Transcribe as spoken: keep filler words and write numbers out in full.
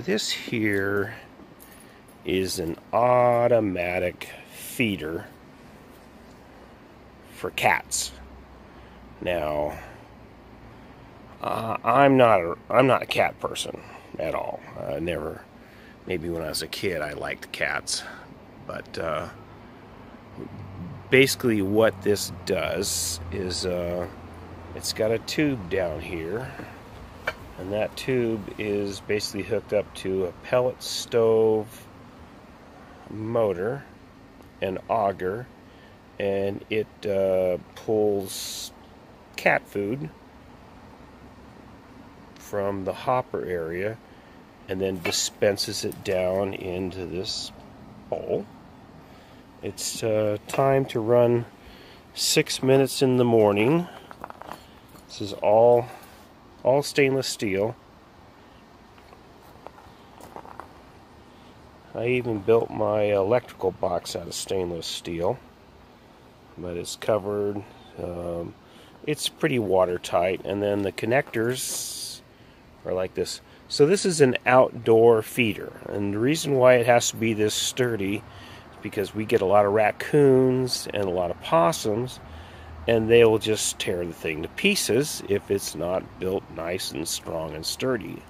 this here is an automatic feeder for cats. Now, uh, I'm not a, I'm not a cat person at all. I never. Maybe when I was a kid, I liked cats, but uh, basically, what this does is uh, it's got a tube down here, and that tube is basically hooked up to a pellet stove motor and auger, and it uh, pulls cat food from the hopper area and then dispenses it down into this bowl. It's uh, time to run six minutes in the morning. This is all all stainless steel. I even built my electrical box out of stainless steel, but it's covered. Um, It's pretty watertight, and then the connectors are like this. So this is an outdoor feeder, and the reason why it has to be this sturdy is because we get a lot of raccoons and a lot of possums, and they will just tear the thing to pieces if it's not built nice and strong and sturdy.